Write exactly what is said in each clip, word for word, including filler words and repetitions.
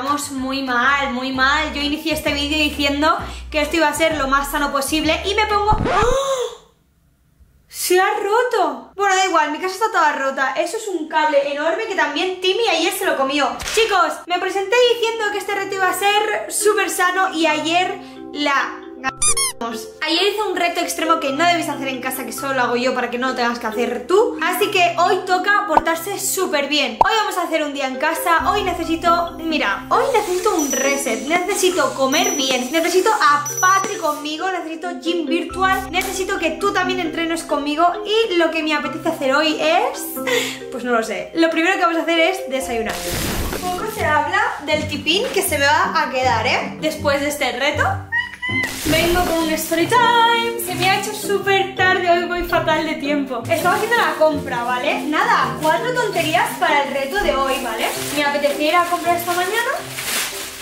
portamos muy mal, muy mal. Yo inicié este vídeo diciendo que esto iba a ser lo más sano posible y me pongo... ¡Oh! ¡Se ha roto! Bueno, da igual, mi casa está toda rota. Eso es un cable enorme que también Timmy ayer se lo comió. Chicos, me presenté diciendo que este reto iba a ser súper sano y ayer la... Ayer hice un reto extremo que no debéis hacer en casa, que solo lo hago yo para que no lo tengas que hacer tú. Así que hoy toca portarse súper bien. Hoy vamos a hacer un día en casa. Hoy necesito... Mira, hoy necesito un reset. Necesito comer bien. Necesito a Patri conmigo. Necesito gym virtual. Necesito que tú también entrenes conmigo. Y lo que me apetece hacer hoy es... Pues no lo sé. Lo primero que vamos a hacer es desayunar. Poco se habla del tipín que se me va a quedar, ¿eh? Después de este reto... Vengo con un story time. Se me ha hecho súper tarde, hoy voy fatal de tiempo. Estaba haciendo la compra, ¿vale? Nada, cuatro tonterías para el reto de hoy, ¿vale? Me apetecía ir a comprar esta mañana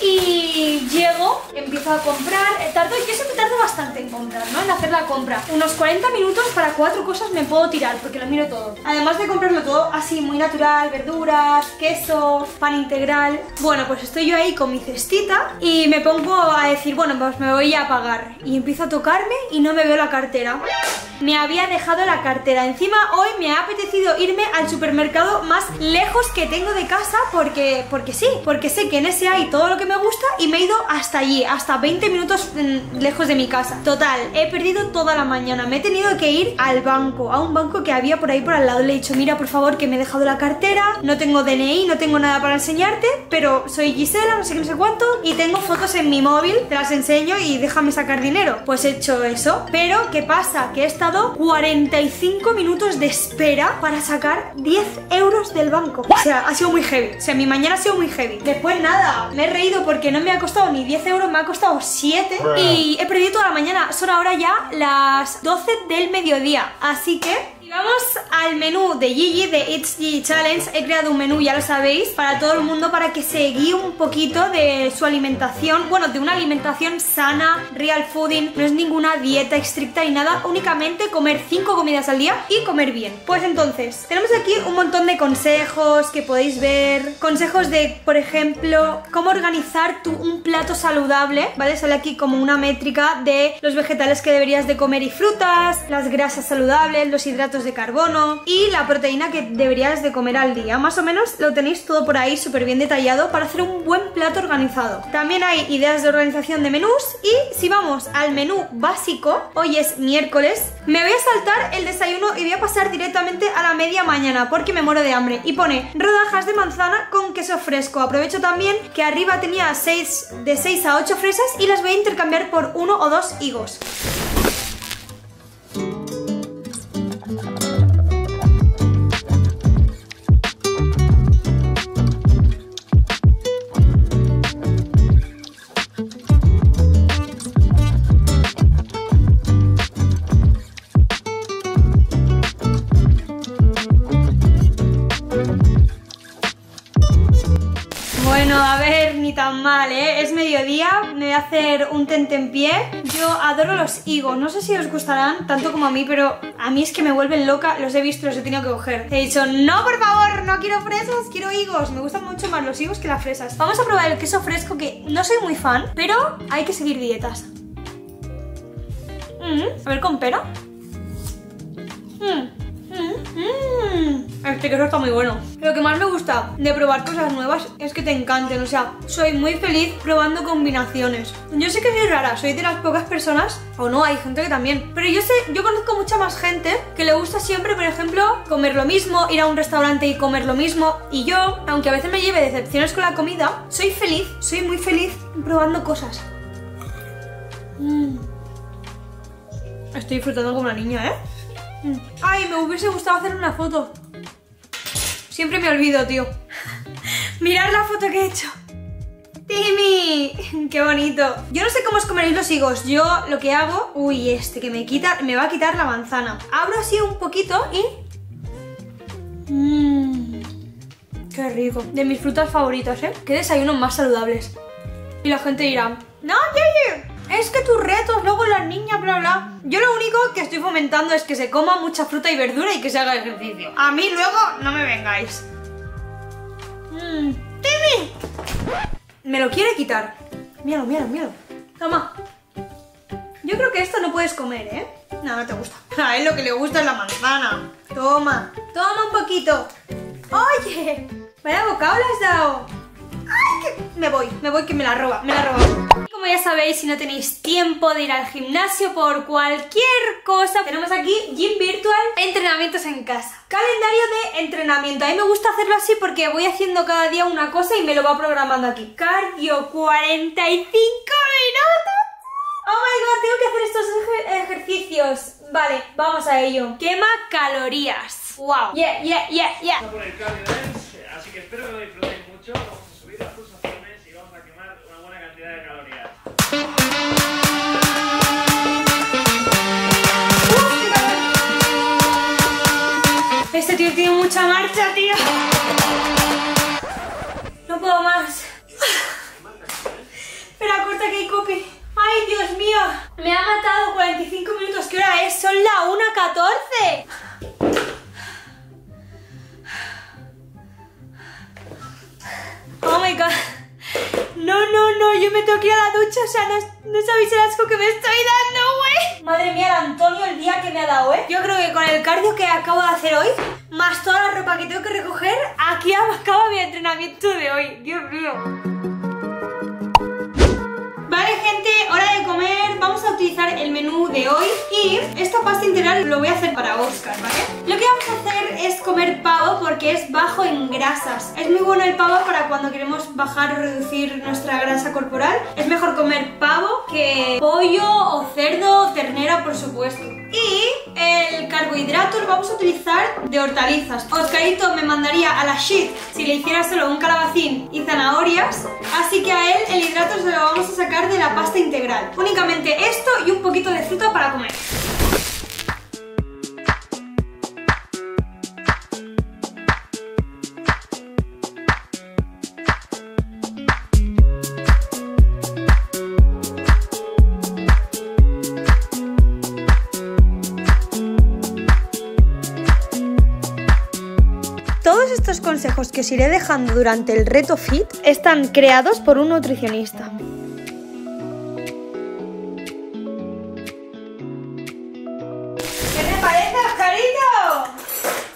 y llego, empiezo a comprar. Tardo, yo siempre tardo bastante en comprar, ¿no? En hacer la compra. Unos cuarenta minutos para cuatro cosas me puedo tirar porque lo miro todo. Además de comprarlo todo así, muy natural, verduras, queso, pan integral. Bueno, pues estoy yo ahí con mi cestita y me pongo a decir, bueno, pues me voy a pagar. Y empiezo a tocarme y no me veo la cartera. Me había dejado la cartera. Encima hoy me ha apetecido irme al supermercado más lejos que tengo de casa porque, porque sí, porque sé que en ese hay todo lo que me gusta y me he ido hasta allí, hasta veinte minutos lejos de mi casa. Total, he perdido toda la mañana. Me he tenido que ir al banco, a un banco que había por ahí por al lado. Le he dicho, mira, por favor, que me he dejado la cartera, no tengo D N I, no tengo nada para enseñarte, pero soy Gisela, no sé qué, no sé cuánto, y tengo fotos en mi móvil, te las enseño y déjame sacar dinero. Pues he hecho eso, pero ¿qué pasa? Que he estado cuarenta y cinco minutos de espera para sacar diez euros del banco. O sea, ha sido muy heavy. O sea, mi mañana ha sido muy heavy. Después nada, me he reído porque no me ha costado ni diez euros, me ha costado siete y he perdido toda la mañana. Son ahora ya las doce del mediodía, así que... Y vamos al menú de Gigi, de It's Gigi Challenge. He creado un menú, ya lo sabéis, para todo el mundo, para que se guíe un poquito de su alimentación. Bueno, de una alimentación sana, real fooding. No es ninguna dieta estricta ni nada, únicamente comer cinco comidas al día y comer bien. Pues entonces, tenemos aquí un montón de consejos que podéis ver. Consejos de, por ejemplo, cómo organizar tu, un plato saludable, ¿vale? Sale aquí como una métrica de los vegetales que deberías de comer y frutas, las grasas saludables, los hidratos de carbono y la proteína que deberías de comer al día. Más o menos lo tenéis todo por ahí súper bien detallado para hacer un buen plato organizado. También hay ideas de organización de menús. Y si vamos al menú básico, hoy es miércoles, me voy a saltar el desayuno y voy a pasar directamente a la media mañana porque me muero de hambre. Y pone rodajas de manzana con queso fresco. Aprovecho también que arriba tenía seis, de seis a ocho fresas y las voy a intercambiar por uno o dos higos. Tan mal, ¿eh? Es mediodía, me voy a hacer un tentempié. Yo adoro los higos, no sé si os gustarán tanto como a mí, pero a mí es que me vuelven loca. Los he visto, los he tenido que coger. He dicho, no, por favor, no quiero fresas, quiero higos. Me gustan mucho más los higos que las fresas. Vamos a probar el queso fresco, que no soy muy fan, pero hay que seguir dietas. Mm, a ver, con pero. Mm. Este queso está muy bueno. Lo que más me gusta de probar cosas nuevas es que te encanten. O sea, soy muy feliz probando combinaciones. Yo sé que soy rara, soy de las pocas personas, o no, hay gente que también, pero yo sé, yo conozco mucha más gente que le gusta siempre, por ejemplo, comer lo mismo, ir a un restaurante y comer lo mismo. Y yo, aunque a veces me lleve decepciones con la comida, soy feliz, soy muy feliz probando cosas. Mm. Estoy disfrutando como una niña, ¿eh? Mm. Ay, me hubiese gustado hacer una foto. Siempre me olvido, tío. Mirad la foto que he hecho. ¡Timmy! ¡Qué bonito! Yo no sé cómo os comeréis los higos. Yo lo que hago... Uy, este que me quita... Me va a quitar la manzana. Abro así un poquito y... Mmm... ¡Qué rico! De mis frutas favoritas, ¿eh? ¡Qué desayunos más saludables! Y la gente dirá... ¡No, Gigi! Es que tus retos, luego las niñas, bla, bla. Yo lo único que estoy fomentando es que se coma mucha fruta y verdura y que se haga ejercicio. A mí luego no me vengáis. Mm. ¡Timmy! Me lo quiere quitar. Míralo, míralo, míralo. Toma. Yo creo que esto no puedes comer, ¿eh? No, no te gusta. A él lo que le gusta es la manzana. Toma, toma un poquito. Oye, vaya bocado le has dado. Ay, que... Me voy, me voy que me la roba, me la roba. Como ya sabéis, si no tenéis tiempo de ir al gimnasio por cualquier cosa, tenemos aquí Gym Virtual, entrenamientos en casa. Calendario de entrenamiento. A mí me gusta hacerlo así porque voy haciendo cada día una cosa y me lo va programando aquí. Cardio, cuarenta y cinco minutos. Oh my god, tengo que hacer estos ej- ejercicios. Vale, vamos a ello. Quema calorías. Wow. Yeah, yeah, yeah, yeah. Vamos a por el cardio dance, así que espero que lo disfrutéis mucho. Vamos a subir las pulsaciones y vamos a quemar una buena cantidad de calorías. Este tío tiene mucha marcha, tío. No puedo más. Espera, corta que hay copy. ¡Ay, Dios mío! Me ha matado cuarenta y cinco minutos. ¿Qué hora es? Son la una catorce. Oh my god. No, no, no. Yo me tengo que ir a la ducha. O sea, no, no sabéis el asco que me estoy dando, güey. Madre mía, el Antonio, el día que me ha dado, ¿eh? Yo creo que con el cardio que acabo de hacer hoy, más toda la ropa que tengo que recoger, aquí acaba mi entrenamiento de hoy. Dios mío. Vale, gente, hora de comer. Vamos a utilizar el menú de hoy y esta pasta integral lo voy a hacer para Óscar, ¿vale? Lo que vamos a hacer es comer pavo porque es bajo en grasas. Es muy bueno el pavo para cuando queremos bajar o reducir nuestra grasa corporal. Es mejor comer pavo que pollo o cerdo o ternera, por supuesto. Y el carbohidrato lo vamos a utilizar de hortalizas. Oscarito me mandaría a la shit si le hiciera solo un calabacín y zanahorias, así que a él el hidrato se lo vamos a sacar de la pasta integral. Únicamente esto y un poquito de fruta para comer. Todos estos consejos que os iré dejando durante el reto fit están creados por un nutricionista.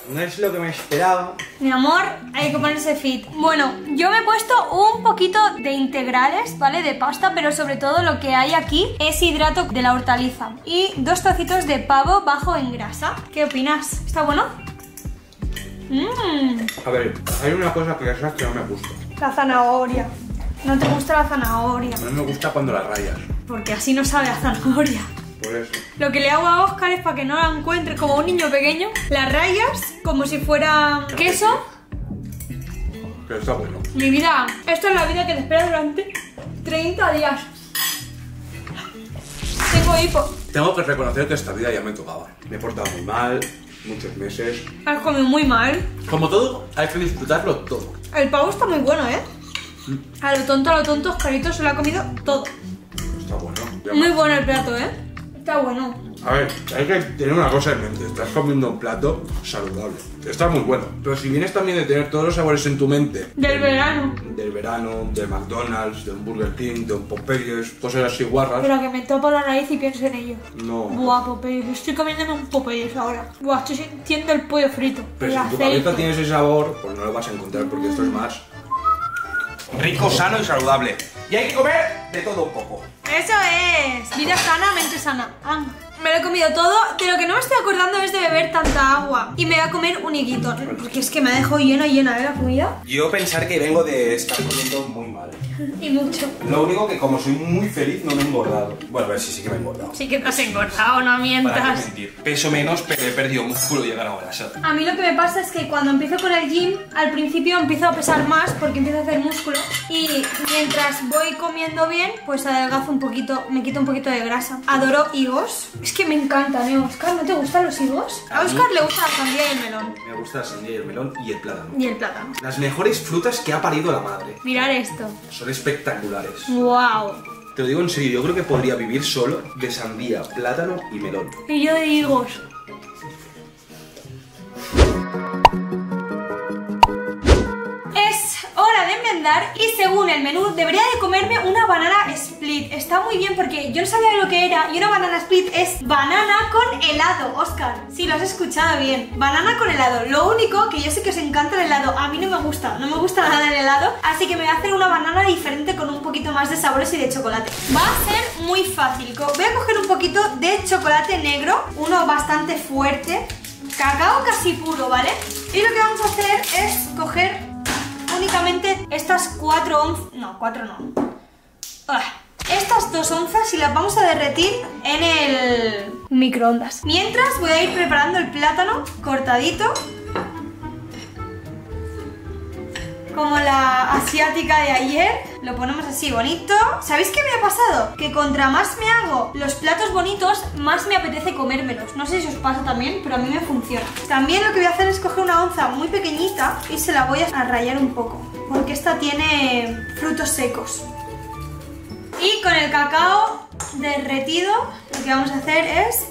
No es lo que me esperaba. Mi amor, hay que ponerse fit. Bueno, yo me he puesto un poquito de integrales, ¿vale? De pasta, pero sobre todo lo que hay aquí es hidrato de la hortaliza. Y dos trocitos de pavo bajo en grasa. ¿Qué opinas? ¿Está bueno? Mm. A ver, hay una cosa que ya que no me gusta. La zanahoria. No te gusta la zanahoria. No me gusta cuando la rayas. Porque así no sabe a zanahoria. Por eso. Lo que le hago a Óscar es para que no la encuentre como un niño pequeño. Las rayas como si fuera queso. Pero está bueno. Mi vida, esta es la vida que te espera durante treinta días. Tengo hipo. Tengo que reconocer que esta vida ya me tocaba. Me he portado muy mal, muchos meses. Has comido muy mal. Como todo, hay que disfrutarlo todo. El pavo está muy bueno, ¿eh? Mm. A lo tonto, a lo tonto, Oscarito se lo ha comido todo. Está bueno. Ya muy me... bueno el plato, ¿eh? Está bueno. A ver, hay que tener una cosa en mente. Estás comiendo un plato saludable. Está muy bueno. Pero si vienes también de tener todos los sabores en tu mente. Del verano. Del verano, de McDonald's, de un Burger King, de un Popeyes, cosas así guarras. Pero que me topo la nariz y pienso en ello. No. Buah, Popeyes. Estoy comiéndome un Popeyes ahora. Buah, estoy sintiendo el pollo frito. Pero si en tu cabeza tienes ese sabor, pues no lo vas a encontrar porque mm. esto es más rico, sano y saludable. Y hay que comer de todo un poco. Eso es. Vida sana, mente sana. Ah, me lo he comido todo. De lo que no me estoy acordando es de beber tanta agua. Y me voy a comer un higuito. Porque es que me ha dejado llena, llena, ¿eh? La comida. Yo pensar que vengo de estar comiendo muy mal. Y mucho. Lo único que como soy muy feliz no me he engordado. Bueno, a ver si sí, sí que me he engordado. Sí que te has engordado, no mientas. Para qué mentir. Peso menos, pero he perdido músculo y he ganado grasa. A mí lo que me pasa es que cuando empiezo con el gym, al principio empiezo a pesar más porque empiezo a hacer músculo. Y mientras voy comiendo bien, pues adelgazo un poquito, me quito un poquito de grasa. Adoro higos. Es que me encantan, ¿eh, Óscar? ¿No te gustan los higos? A, a Óscar le gusta la sandía y el melón. Me gusta la sandía y el melón y el plátano. Y el plátano. Las mejores frutas que ha parido la madre. Mirad esto. Son espectaculares. ¡Wow! Te lo digo en serio, yo creo que podría vivir solo de sandía, plátano y melón. Y yo de higos. Es hora de merendar y según el menú debería de comerme una banana split. Está muy bien porque yo no sabía lo que era, y una banana split es banana con helado, Óscar. Sí, lo has escuchado bien, banana con helado. Lo único que yo sé que os encanta el helado, a mí no me gusta, no me gusta nada el helado, así que me voy a hacer una banana diferente con un poquito más de sabores y de chocolate. Va a ser muy fácil. Voy a coger un poquito de chocolate negro, uno bastante fuerte, cacao casi puro, ¿vale? Y lo que vamos a hacer es coger únicamente estas cuatro onzas, no, cuatro no, Ugh. estas dos onzas y las vamos a derretir en el microondas. Mientras voy a ir preparando el plátano cortadito, como la asiática de ayer. Lo ponemos así bonito. ¿Sabéis qué me ha pasado? Que contra más me hago los platos bonitos, más me apetece comérmelos. No sé si os pasa también, pero a mí me funciona. También lo que voy a hacer es coger una onza muy pequeñita y se la voy a rallar un poco, porque esta tiene frutos secos. Y con el cacao derretido, lo que vamos a hacer es...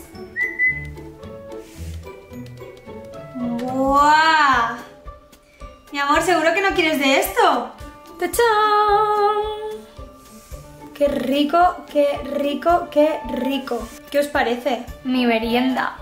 ¡Buah! Mi amor, ¿seguro que no quieres de esto? ¡Tachán! ¡Qué rico, qué rico, qué rico! ¿Qué os parece? Mi merienda.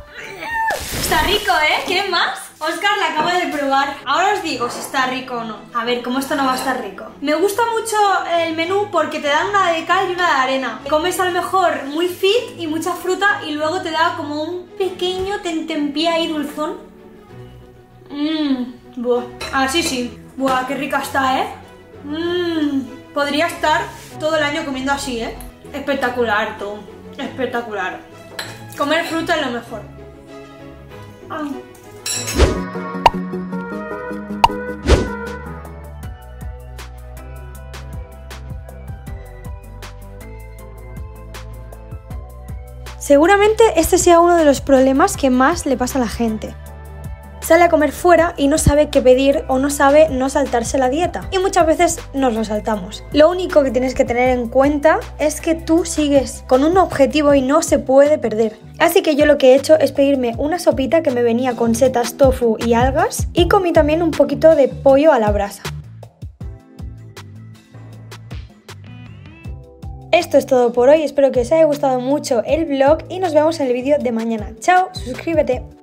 Está rico, ¿eh? ¿Quieren más? Óscar la acaba de probar. Ahora os digo si está rico o no. A ver, ¿cómo esto no va a estar rico? Me gusta mucho el menú porque te dan una de cal y una de arena. Comes a lo mejor muy fit y mucha fruta y luego te da como un pequeño tentempié ahí dulzón. Mmm... Buah, ah, sí, sí. Buah, qué rica está, ¿eh? Mmm, podría estar todo el año comiendo así, ¿eh? Espectacular, tú. Espectacular. Comer fruta es lo mejor. Ay. Seguramente este sea uno de los problemas que más le pasa a la gente. Sale a comer fuera y no sabe qué pedir o no sabe no saltarse la dieta. Y muchas veces nos lo saltamos. Lo único que tienes que tener en cuenta es que tú sigues con un objetivo y no se puede perder. Así que yo lo que he hecho es pedirme una sopita que me venía con setas, tofu y algas, y comí también un poquito de pollo a la brasa. Esto es todo por hoy, espero que os haya gustado mucho el vlog y nos vemos en el vídeo de mañana. Chao, suscríbete.